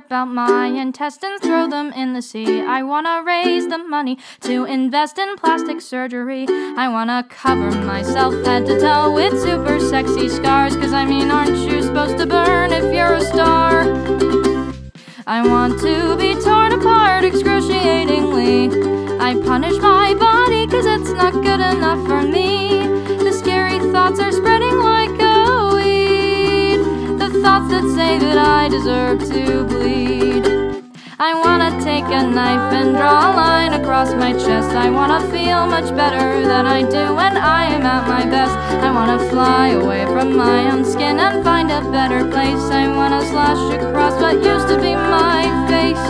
rip out my intestines, throw them in the sea. I wanna raise the money to invest in plastic surgery. I wanna cover myself head to toe with super sexy scars, 'cause I mean, aren't you supposed to burn if you're a star? I want to be torn apart excruciatingly. I punish my body 'cause it's not good enough for me. The scary thoughts are spreading like a weed, the thoughts that say that I deserve to bleed. I wanna take a knife and draw a line across my chest. I wanna feel much better than I do when I am at my best. I wanna fly away from my own skin and find a better place. I wanna slash across what used to be my face.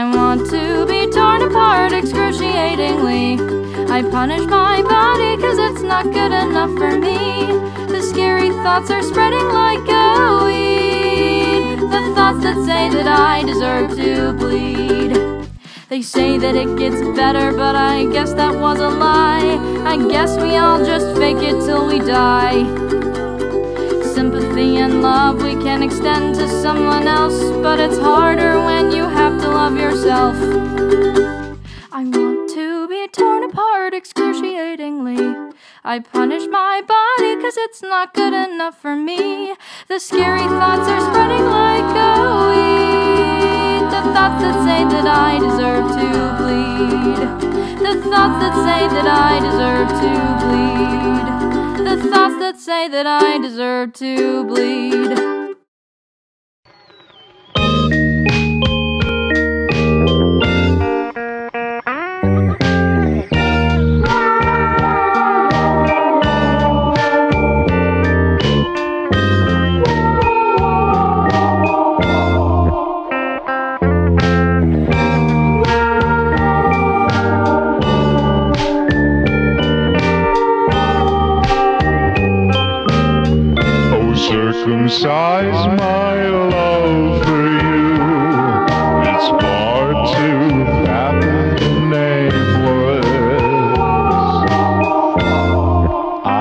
I want to be torn apart excruciatingly. I punish my body 'cause it's not good enough for me. The scary thoughts are spreading like a weed, the thoughts that say that I deserve to bleed. They say that it gets better, but I guess that was a lie. I guess we all just fake it till we die. Sympathy and love we can extend to someone else, but it's harder when you have to love yourself. I want to be torn apart excruciatingly. I punish my body 'cause it's not good enough for me. The scary thoughts are spreading like a weed, the thoughts that say that I deserve to bleed, the thoughts that say that I deserve to bleed, the thoughts that say that I deserve to bleed. Circumcise my love for you. It's far too fathom nameless.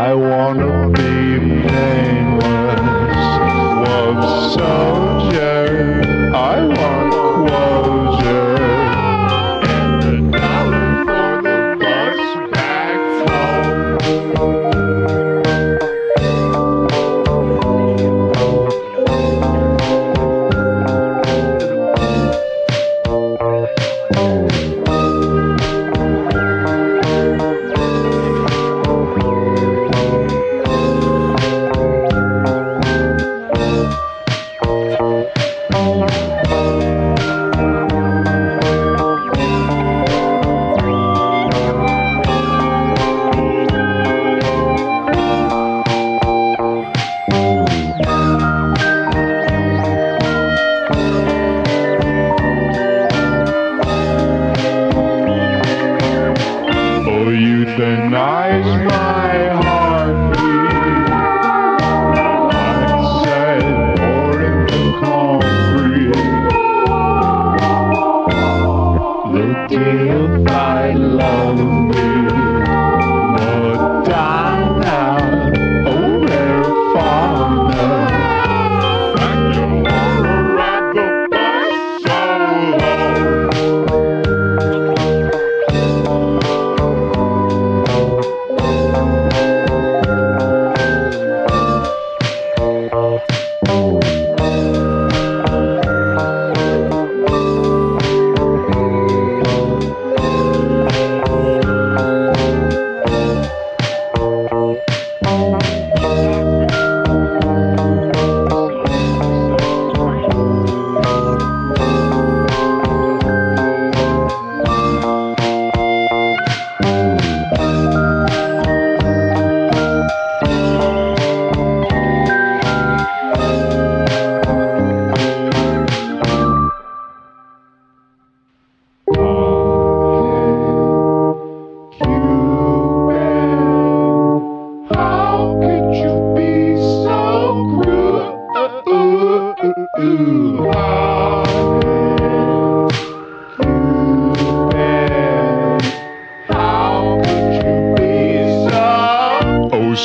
I wanna be nameless. Love soldier, I want closure and a dollar for the bus back home.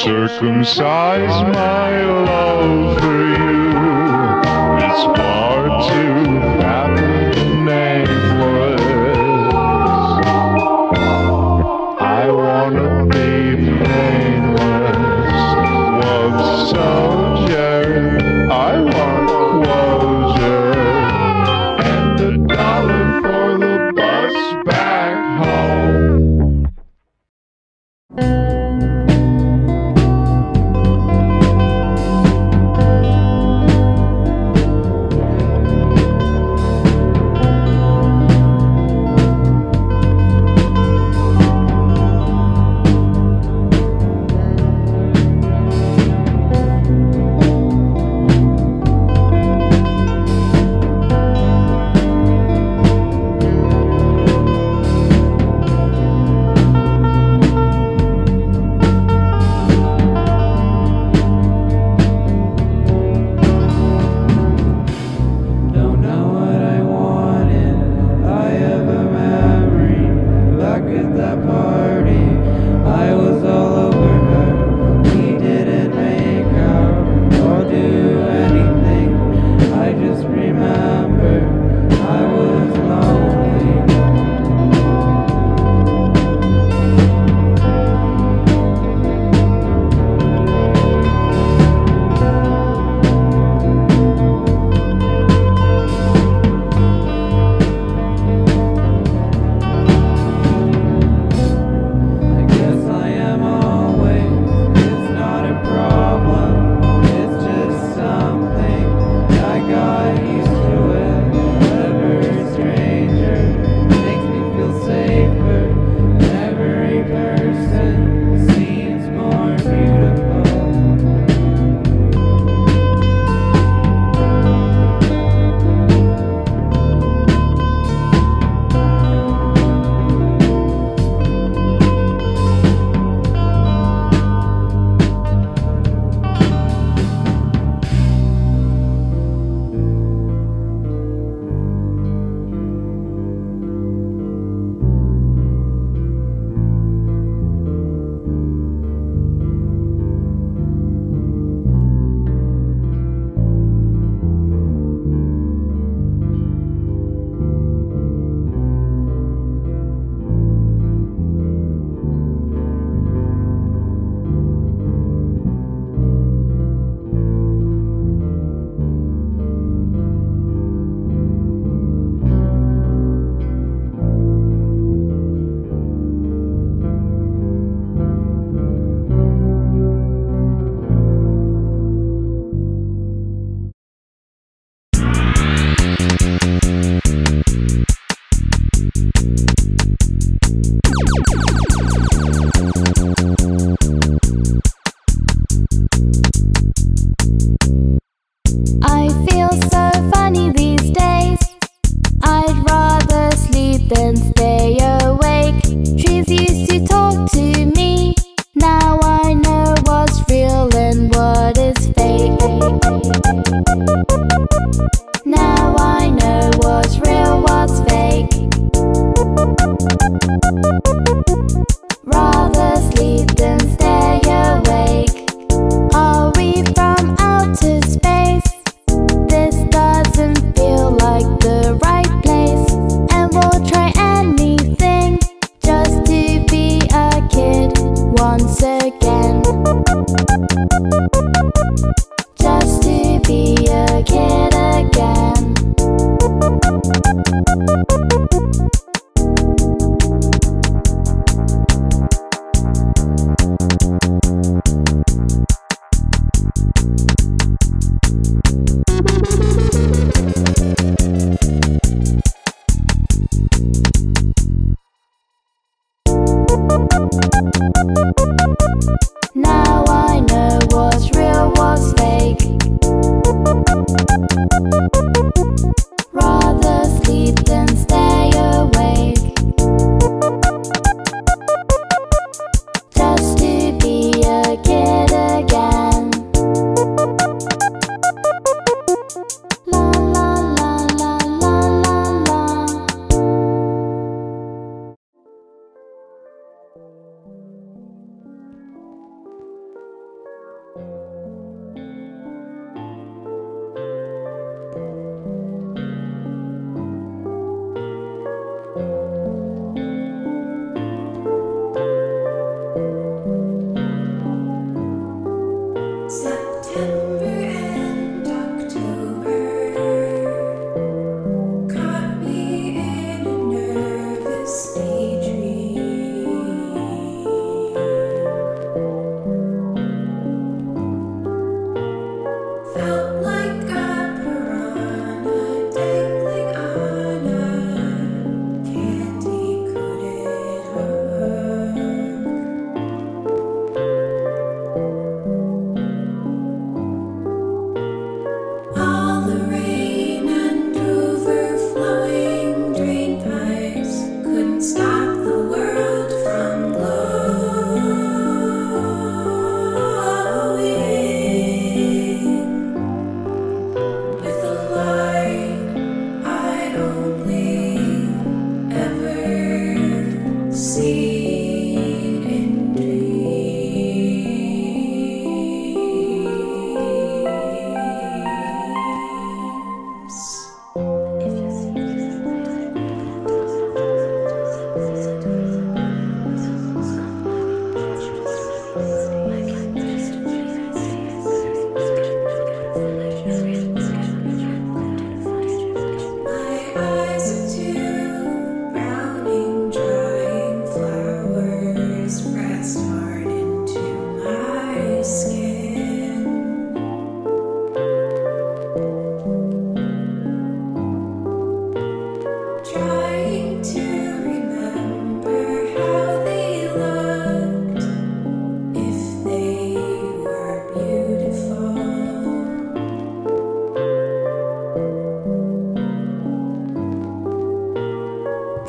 Circumcise my love for you. It's far to that nameless. I wanna be nameless. Love soldier, I want closure, and $1 for the bus back home.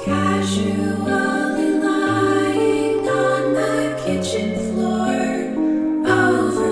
Casually lying on the kitchen floor, over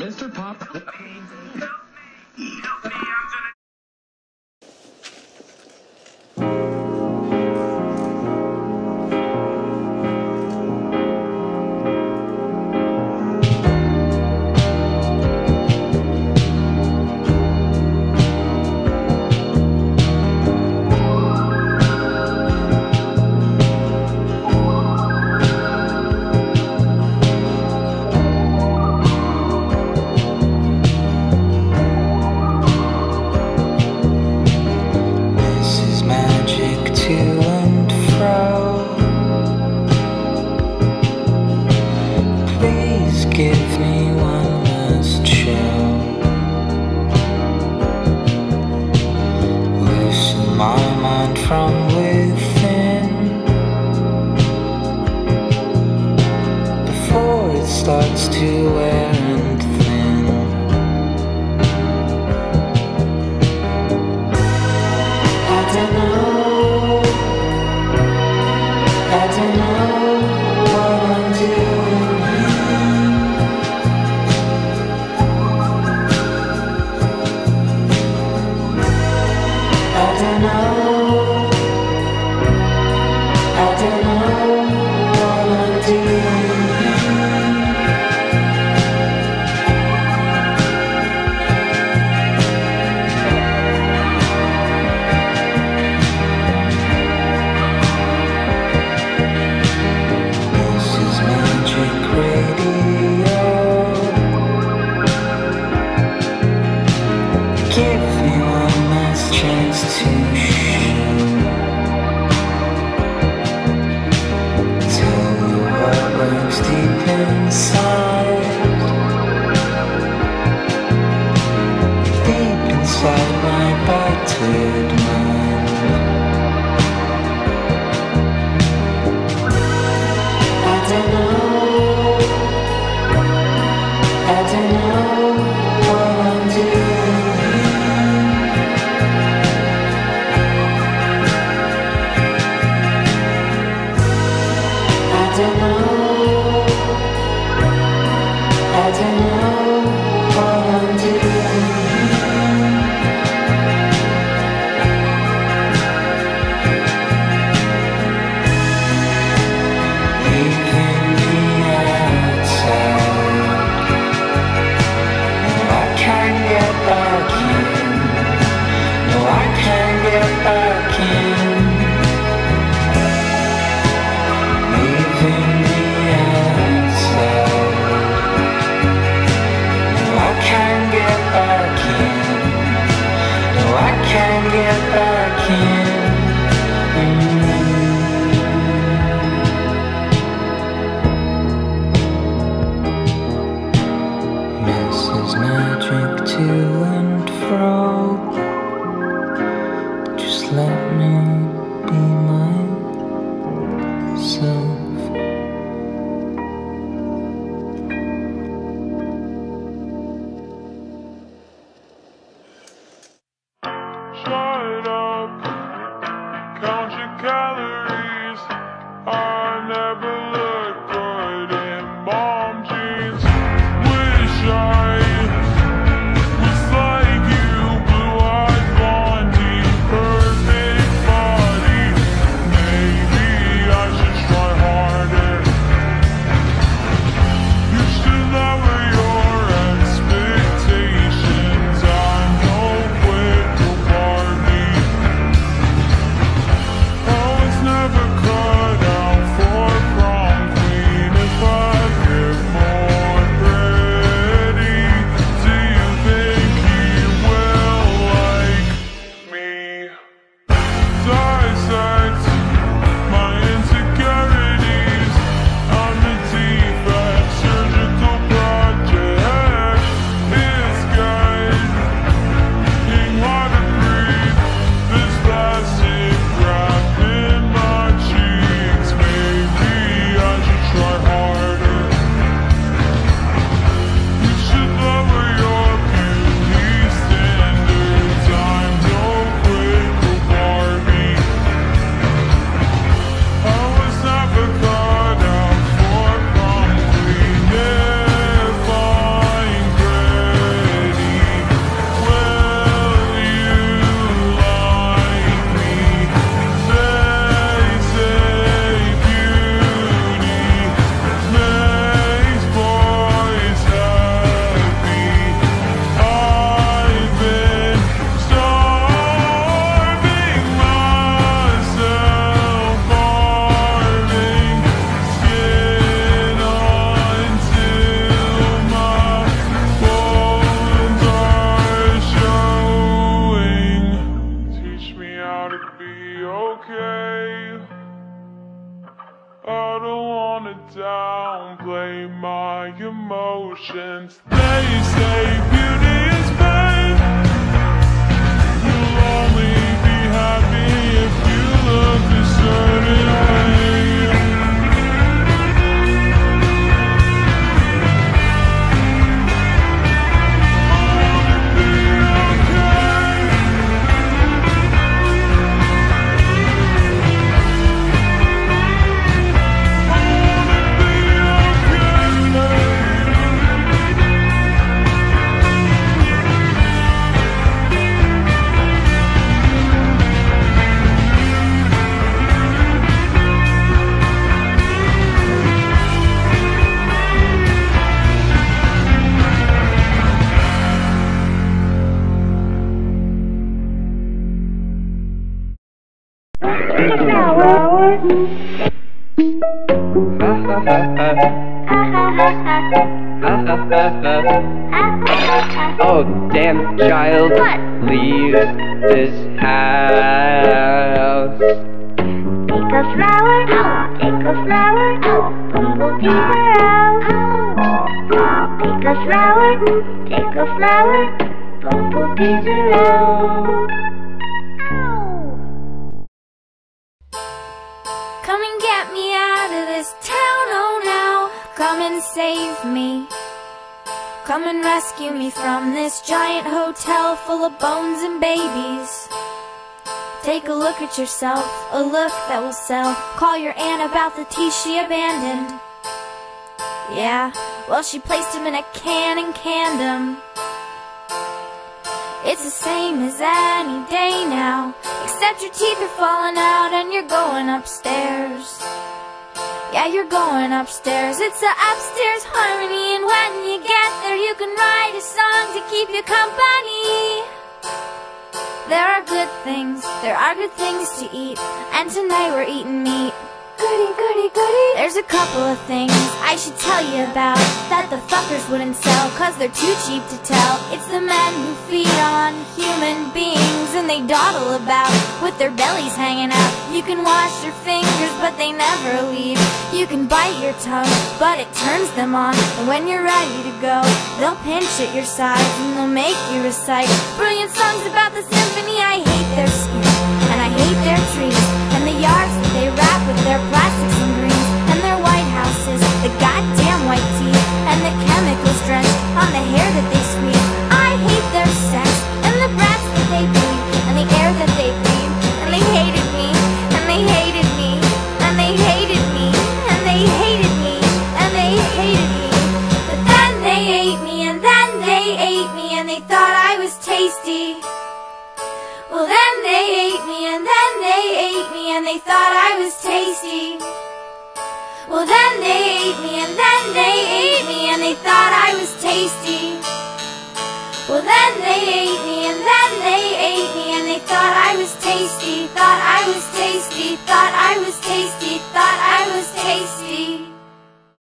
Mr. Pop. From within, before it starts to wear and thin. I don't know what I'm doing. Deep inside my battered mind. I don't know what I'm doing. I don't know what I'm doing. Let me be myself. Light up, count your calories. I never looked good in mom jeans. Wish I was like you. Oh, damn child, what? Leave this house. Take a flower, bumblebee out. Take a flower, bumblebees around. Come and get me out of this town, oh now. Come and save me. Come and rescue me from this giant hotel full of bones and babies. Take a look at yourself, a look that will sell. Call your aunt about the tea she abandoned. Yeah, well she placed him in a can and canned him. It's the same as any day now, except your teeth are falling out and you're going upstairs. Yeah, you're going upstairs. It's the upstairs harmony, and when you get there, you can write a song to keep you company. There are good things to eat, and tonight we're eating meat. Goody, goody, goody. There's a couple of things I should tell you about that the fuckers wouldn't sell, cause they're too cheap to tell. It's the men who feed on human beings, and they dawdle about with their bellies hanging out. You can wash your fingers, but they never leave. You can bite your tongue, but it turns them on. And when you're ready to go, they'll pinch at your sides, and they'll make you recite brilliant songs about the symphony. I hate their skin, and I hate their trees, and the yards that they wrap with their plastics and greens, and their White Houses, the goddamn white tea, and the chemicals drenched on the hair that they squeeze. I hate their sex, and the breaths that they breathe, and the air that they breathe, and they hated me, and they hated me, and they hated me, and they hated me, and they hated me. But then they ate me, and then they ate me, and they thought I was tasty. Well, then they ate me, and then they ate me, and they thought I was tasty. Well, then they ate me, and then they ate me, and they thought I was tasty. Well, then they ate me, and then they ate me, and they thought I was tasty. Thought I was tasty, thought I was tasty, thought I was tasty.